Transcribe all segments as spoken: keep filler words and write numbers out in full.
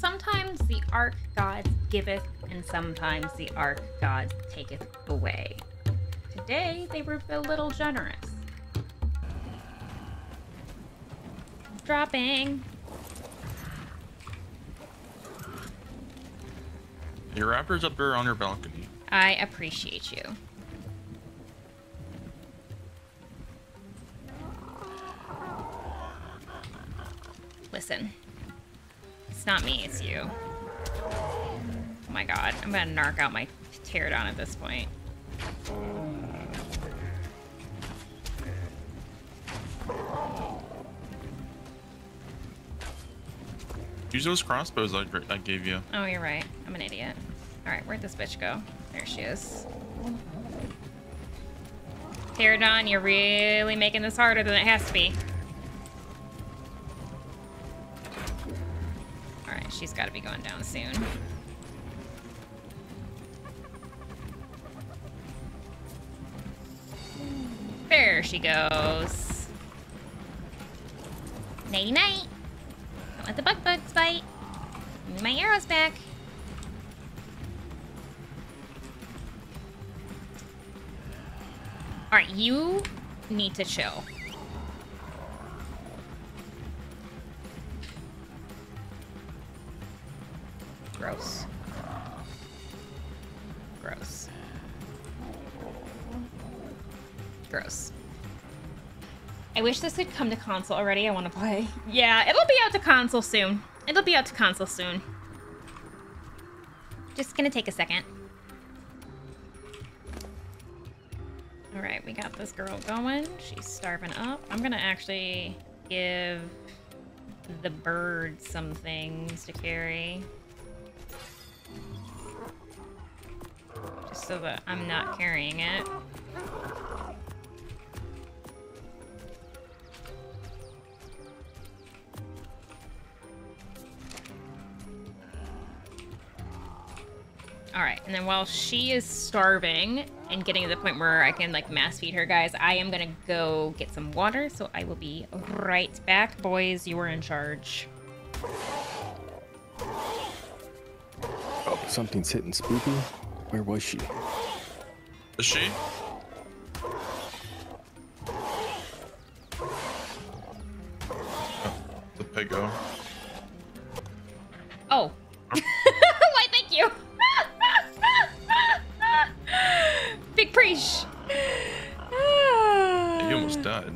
Sometimes the Ark God giveth, and sometimes the Ark God taketh away. Today, they were a little generous. Dropping. Your raptor's up there on your balcony. I appreciate you. Listen. It's not me, it's you. Oh my god, I'm gonna narc out my pterodon at this point. Use those crossbows I, I gave you. Oh, you're right. I'm an idiot. Alright, where'd this bitch go? There she is. Pterodon, you're really making this harder than it has to be. Alright, she's gotta be going down soon. There she goes. Nighty night! Don't let the bug bugs bite. Give me my arrows back. Alright, you need to chill. Gross. Gross. Gross. I wish this had come to console already. I want to play. Yeah, it'll be out to console soon. It'll be out to console soon. Just gonna take a second. Alright, we got this girl going. She's starving up. I'm gonna actually give the bird some things to carry. Just so that I'm not carrying it. Alright, and then while she is starving and getting to the point where I can, like, mass feed her, guys, I am gonna go get some water, so I will be right back. Boys, you are in charge. Oh, something's hitting Spoopy. Where was she? Is she? Oh, the piggo. Oh. Why, thank you. Big preach. You almost died.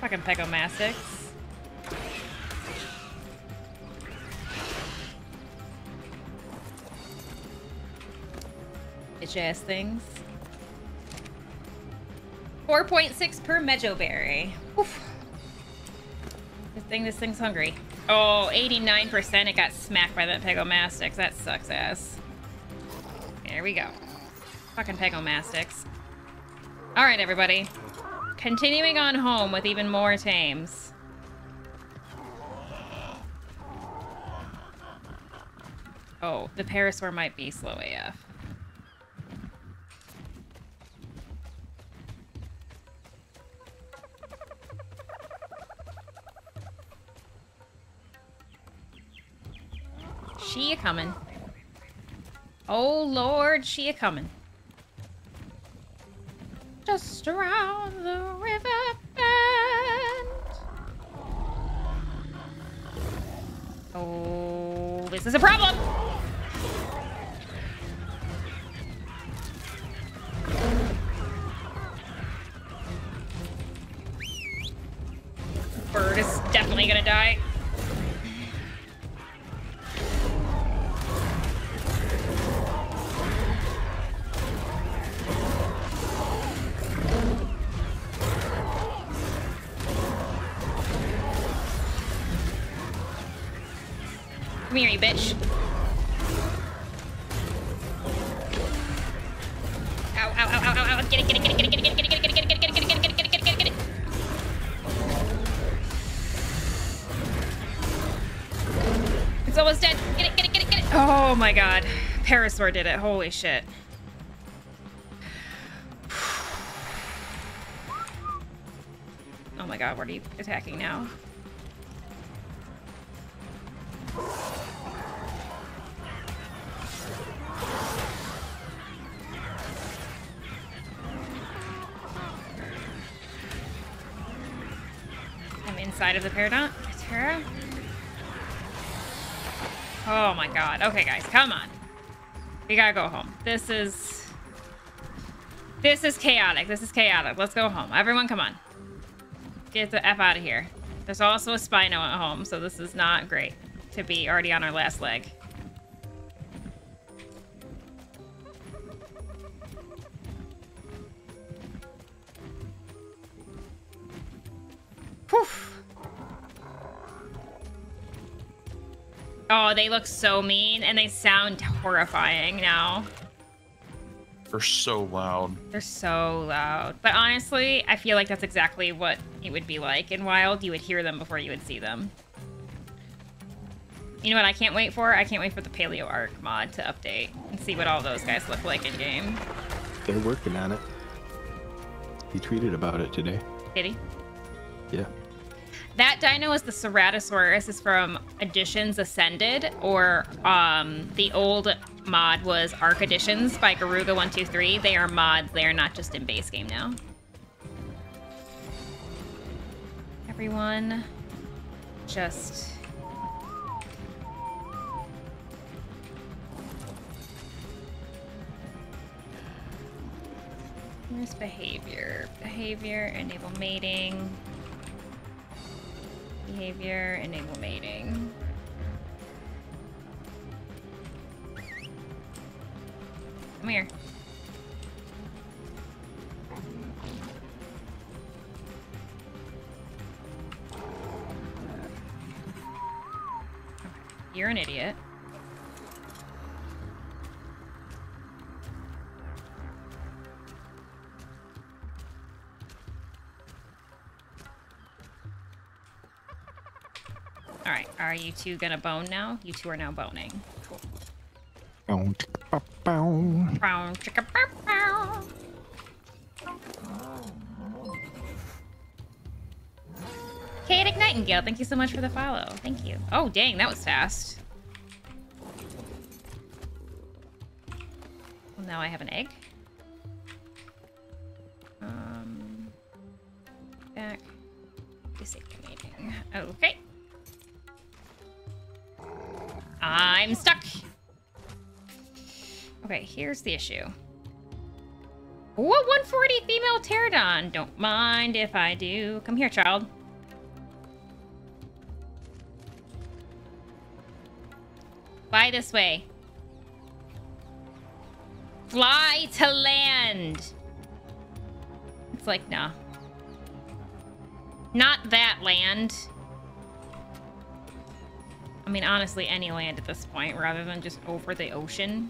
Fucking Pegomastax. Bitch ass things. four point six per Mejo berry. Oof. This thing, this thing's hungry. Oh, eighty-nine percent. It got smacked by that Pegomastax. That sucks ass. There we go. Fucking Pegomastax. Alright, everybody. Continuing on home with even more tames. Oh, the Parasaur might be slow A F. She a comin'. Oh lord, she a comin'. Just around the river bend. Oh, this is a problem! Bird is definitely gonna die. Come here, you bitch. Ow, ow, ow, ow, ow, ow. Get it, get it, get it, get it, get it, get it, get it, get it, get it, get it, get it, get it, get it, get it, get it. It's almost dead. Get it, get it, get it, get it. Oh my god. Parasaur did it. Holy shit. Oh my god, what are you attacking now? side of the Peridot. Terra. Oh my god. Okay, guys, come on. We gotta go home. This is... This is chaotic. This is chaotic. Let's go home. Everyone, come on. Get the F out of here. There's also a Spino at home, so this is not great to be already on our last leg. Whew. Oh, they look so mean, and they sound horrifying now. They're so loud. They're so loud. But honestly, I feel like that's exactly what it would be like in Wild. You would hear them before you would see them. You know what I can't wait for? I can't wait for the Paleo Arc mod to update and see what all those guys look like in-game. They're working on it. He tweeted about it today. Did he? Yeah. That dino is the Ceratosaurus. Is from Additions Ascended, or um, the old mod was Ark Additions by Garuga one two three. They are mods. They are not just in base game now. Everyone, just... There's behavior. Behavior, enable mating. Behavior, enable mating. Come here. You're an idiot. Alright, are you two gonna bone now? You two are now boning. Cool. Kate Igniting Nightingale, thank you so much for the follow. Thank you. Oh, dang, that was fast. Well, now I have an egg. Um, back. Disabling. Okay. I'm stuck. Okay, here's the issue. Whoa, one forty female pterodon. Don't mind if I do. Come here, child. Fly this way. Fly to land. It's like, nah. Not that land. I mean, honestly, any land at this point, rather than just over the ocean.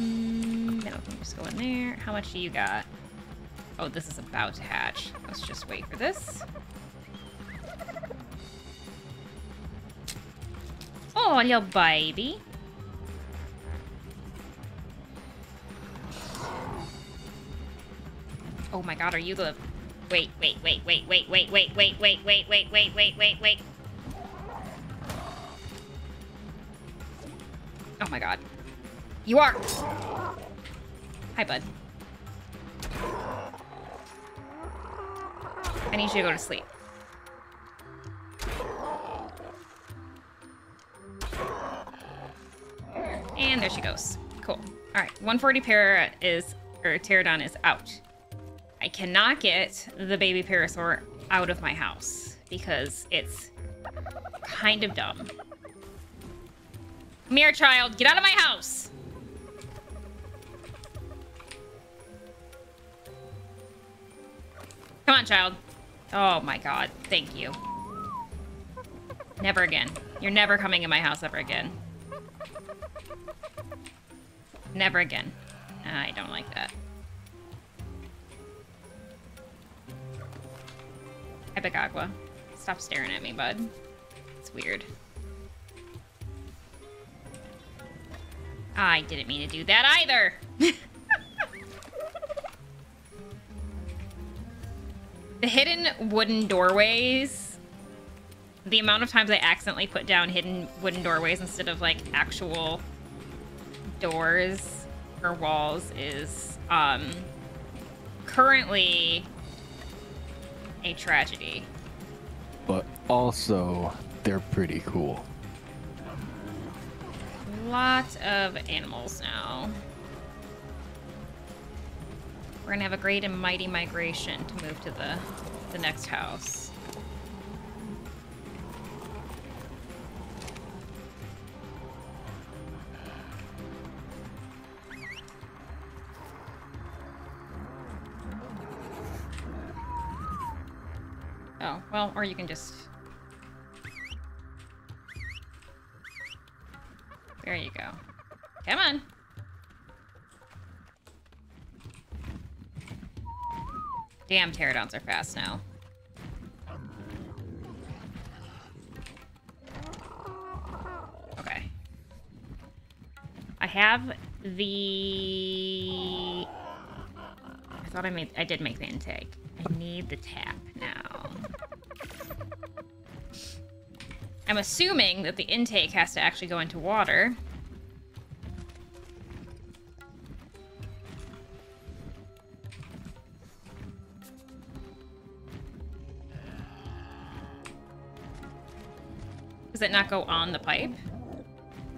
Mm, no, I'm just going there. How much do you got? Oh, this is about to hatch. Let's just wait for this. Oh, little baby. Oh my god, are you the... Wait, wait, wait, wait, wait, wait, wait, wait, wait, wait, wait, wait, wait, wait, wait. Oh my god. You are. Hi, bud. I need you to go to sleep. And there she goes. Cool. All right, one forty para is, or pterodon is out. I cannot get the baby parasaur out of my house because it's kind of dumb. Come here, child. Get out of my house. Come on, child. Oh, my God. Thank you. Never again. You're never coming in my house ever again. Never again. I don't like that. Epic Aqua. Stop staring at me, bud. It's weird. I didn't mean to do that either! The hidden wooden doorways. The amount of times I accidentally put down hidden wooden doorways instead of, like, actual doors or walls is, um, currently... a tragedy. But also, they're pretty cool. Lots of animals now. We're gonna have a great and mighty migration to move to the, the next house. Oh, well, or you can just... There you go. Come on. Damn, pterodons are fast now. Okay. I have the... I thought I made... I did make the intake. I need the tap now. I'm assuming that the intake has to actually go into water. Does it not go on the pipe?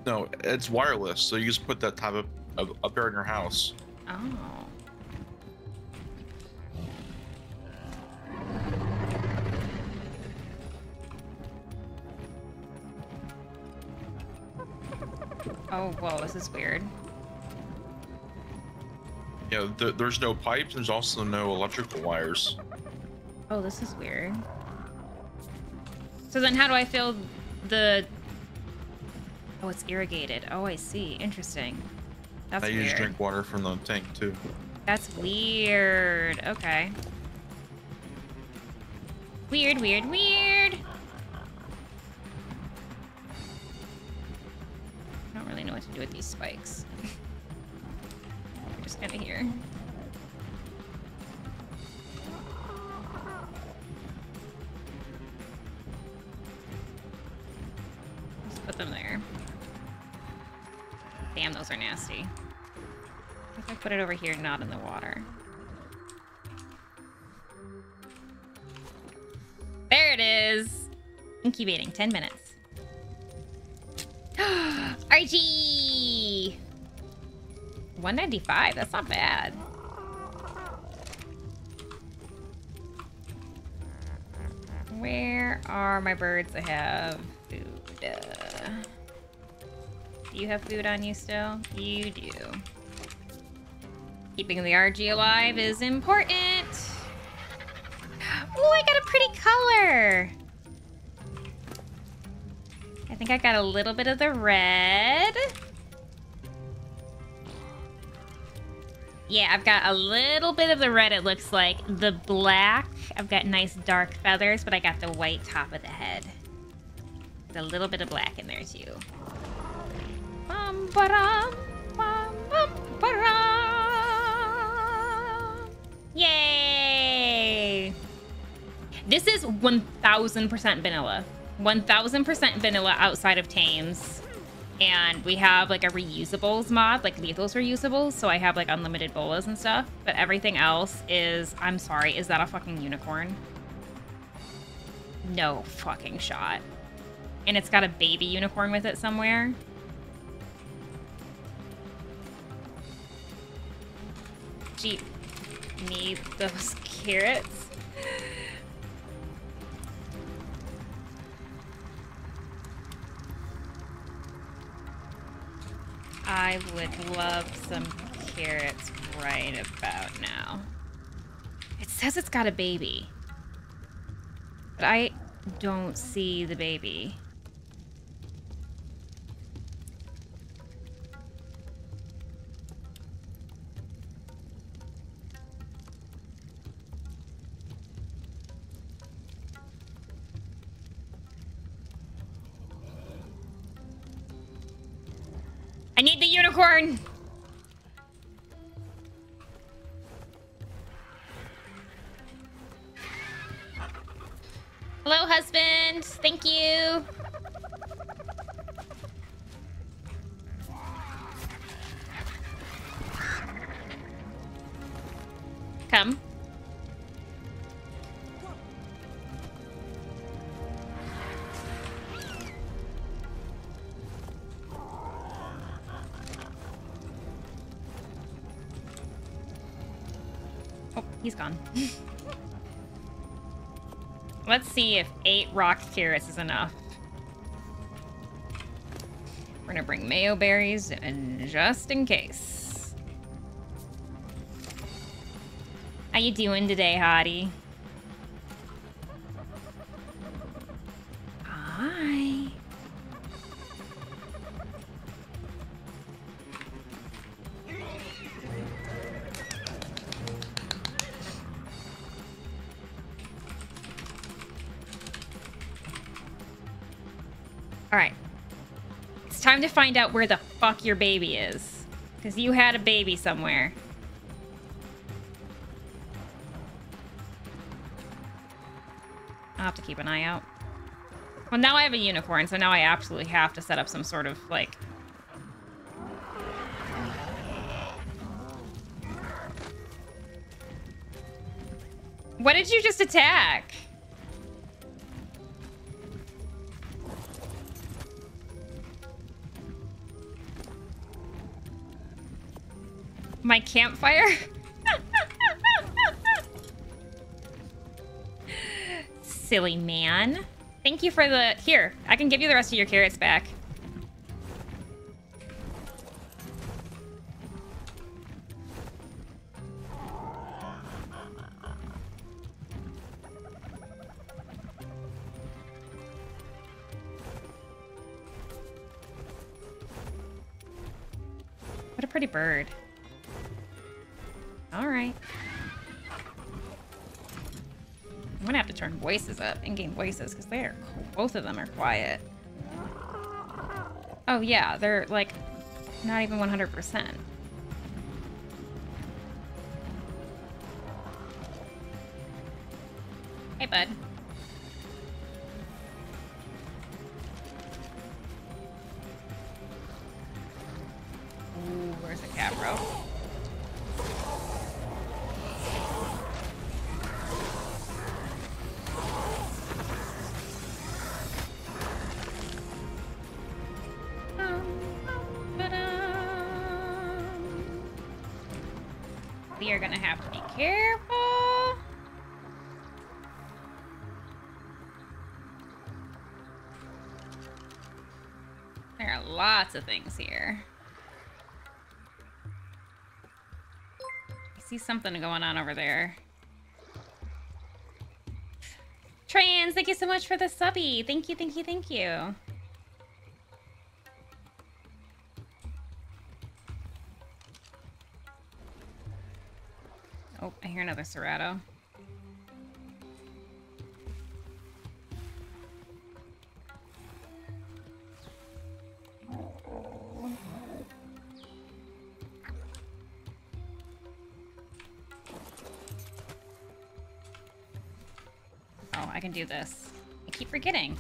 No, it's wireless, so you just put that tap up, up, up there in your house. Oh. Oh, whoa, this is weird. Yeah, th there's no pipes, there's also no electrical wires. Oh, this is weird. So then how do I fill the... Oh, it's irrigated. Oh, I see. Interesting. That's weird. I usually drink water from the tank, too. That's weird. Okay. Weird, weird, weird! To do with these spikes. We're just kind of here. Just put them there. Damn, those are nasty. I think I put it over here, not in the water. There it is! Incubating, ten minutes. R G! one ninety-five, that's not bad. Where are my birds that have food? Uh, do you have food on you still? You do. Keeping the R G alive is important. Ooh, I got a pretty color! I think I got a little bit of the red. Yeah, I've got a little bit of the red, it looks like. The black, I've got nice dark feathers, but I got the white top of the head. There's a little bit of black in there, too. Bum, ba-dum, bum, bum, ba-dum. Yay! This is one thousand percent vanilla. one thousand percent vanilla outside of tames, and we have like a reusables mod, like Lethal's reusables, so I have like unlimited bolas and stuff, but everything else is... I'm sorry, is that a fucking unicorn? No fucking shot. And it's got a baby unicorn with it somewhere. Jeep, need those carrots. I would love some carrots right about now. It says it's got a baby, but I don't see the baby. I need the unicorn! Hello, husband! Thank you! Come. he's gone. Let's see if eight rock carrots is enough. We're gonna bring mayo berries in just in case. How you doing today, hottie? Hi. All right. It's time to find out where the fuck your baby is. Because you had a baby somewhere. I'll have to keep an eye out. Well, now I have a unicorn, so now I absolutely have to set up some sort of, like... What did you just attack? My campfire? Silly man. Thank you for the... Here, I can give you the rest of your carrots back. What a pretty bird. All right. I'm gonna have to turn voices up, in-game voices, because they are, both of them are quiet. Oh yeah, they're like, not even one hundred percent. Hey, bud. Ooh, where's the cabro? You're gonna have to be careful. There are lots of things here. I see something going on over there. Trans, thank you so much for the subby. Thank you, thank you, thank you. Oh, I hear another Serrato. Oh, I can do this. I keep forgetting.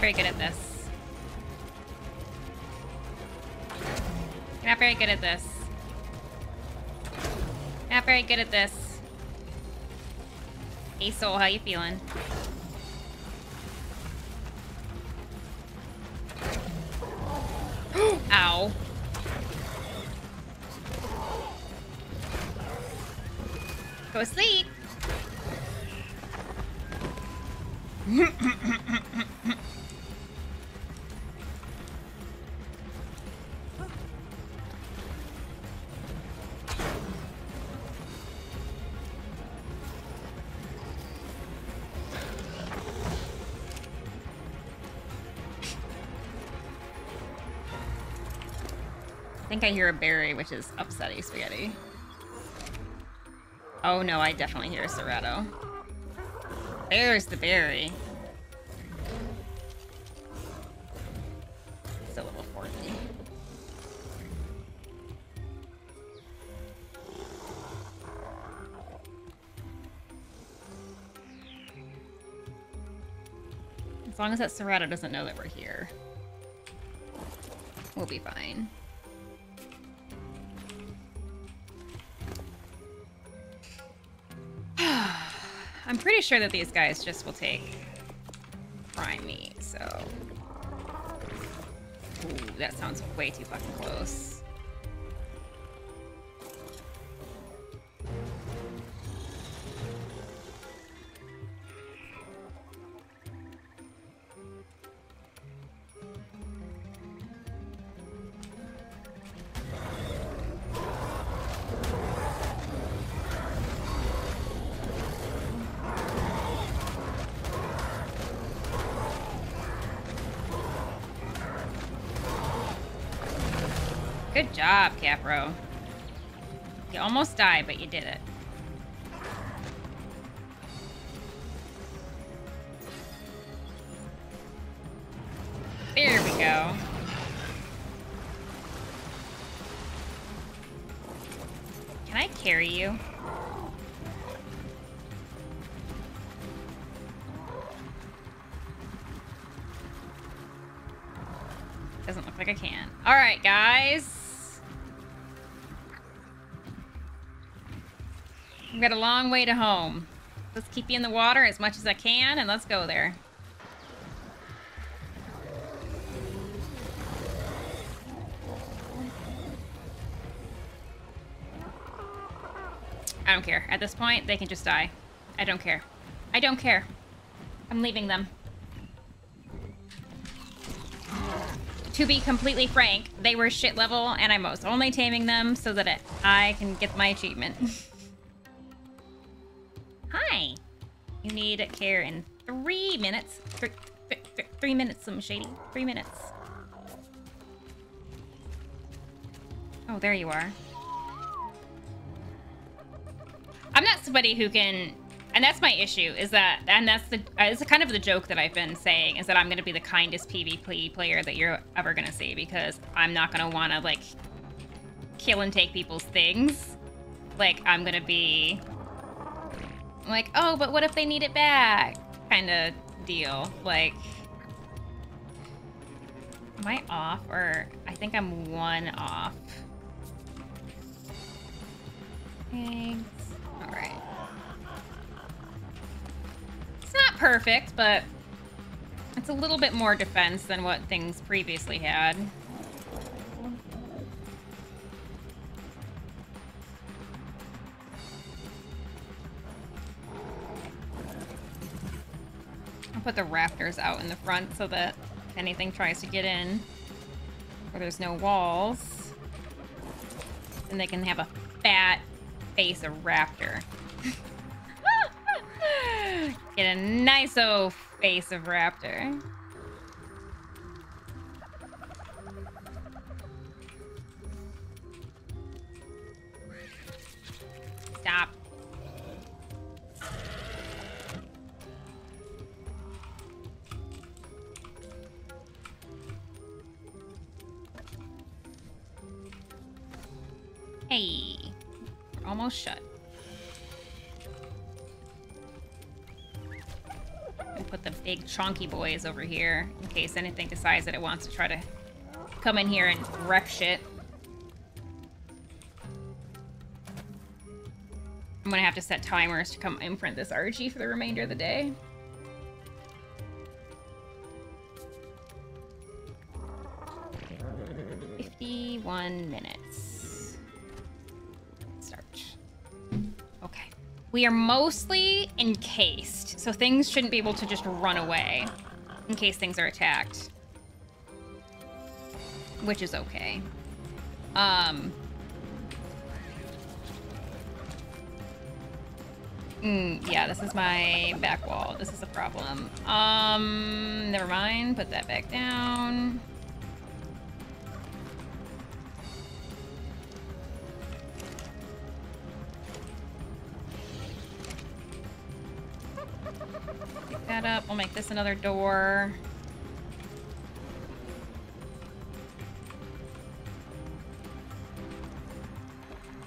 Very good at this. You're not very good at this. You're not very good at this. Hey soul, how you feeling? Ow. Go to sleep. I think I hear a berry, which is upsetting spaghetti. Oh no, I definitely hear a Serrato. There's the berry. It's a little forky. As long as that Serrato doesn't know that we're here, we'll be fine. I'm pretty sure that these guys just will take prime meat, so... Ooh, that sounds way too fucking close. Good job, Capro. You almost died, but you did it. There we go. Can I carry you? Doesn't look like I can. All right, guys. We've got a long way to home. Let's keep you in the water as much as I can, and let's go there. I don't care. At this point, they can just die. I don't care. I don't care. I'm leaving them. To be completely frank, they were shit level, and I was only taming them so that it, I can get my achievement. Hi! You need care in three minutes. Three, th th three minutes, Slim Shady. Three minutes. Oh, there you are. I'm not somebody who can... And that's my issue, is that... And that's the... Uh, it's kind of the joke that I've been saying, is that I'm going to be the kindest PvP player that you're ever going to see, because I'm not going to want to, like, kill and take people's things. Like, I'm going to be... Like, oh, but what if they need it back? Kind of deal. Like, am I off? Or I think I'm one off. Thanks. All right. It's not perfect, but it's a little bit more defense than what things previously had. Put the rafters out in the front so that if anything tries to get in where there's no walls, and they can have a fat face of raptor. Get a nice old face of raptor. Stop. Hey, we're almost shut. We'll put the big chonky boys over here in case anything decides that it wants to try to come in here and wreck shit. I'm gonna have to set timers to come imprint this R G for the remainder of the day. fifty-one minutes. We are mostly encased, so things shouldn't be able to just run away in case things are attacked, which is okay. Um, mm, yeah, this is my back wall. This is a problem. Um, never mind. Put that back down. That up. We'll make this another door.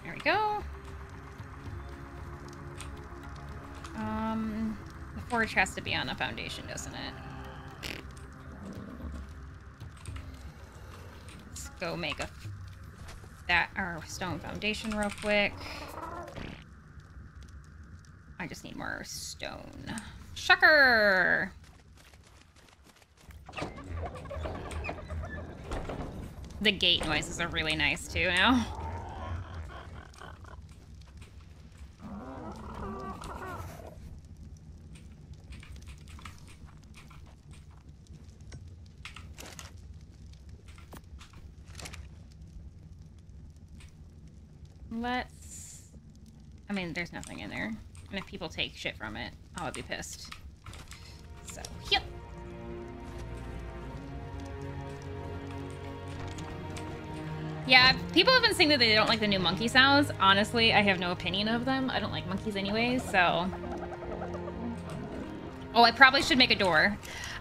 There we go. Um, the forge has to be on a foundation, doesn't it? Let's go make a that our stone foundation real quick. I I just need more stone. Shucker! The gate noises are really nice too now. Let's... I mean, there's nothing in there. And if people take shit from it, I'll be pissed. So, yep. Yeah, people have been saying that they don't like the new monkey sounds. Honestly, I have no opinion of them. I don't like monkeys anyways, so... Oh, I probably should make a door.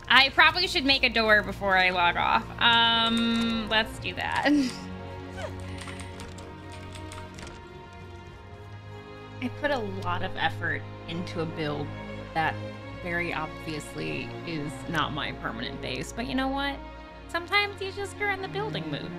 I probably should make a door before I log off. Um, let's do that. I put a lot of effort into a build that very obviously is not my permanent base, but you know what? Sometimes you just are in the building mood.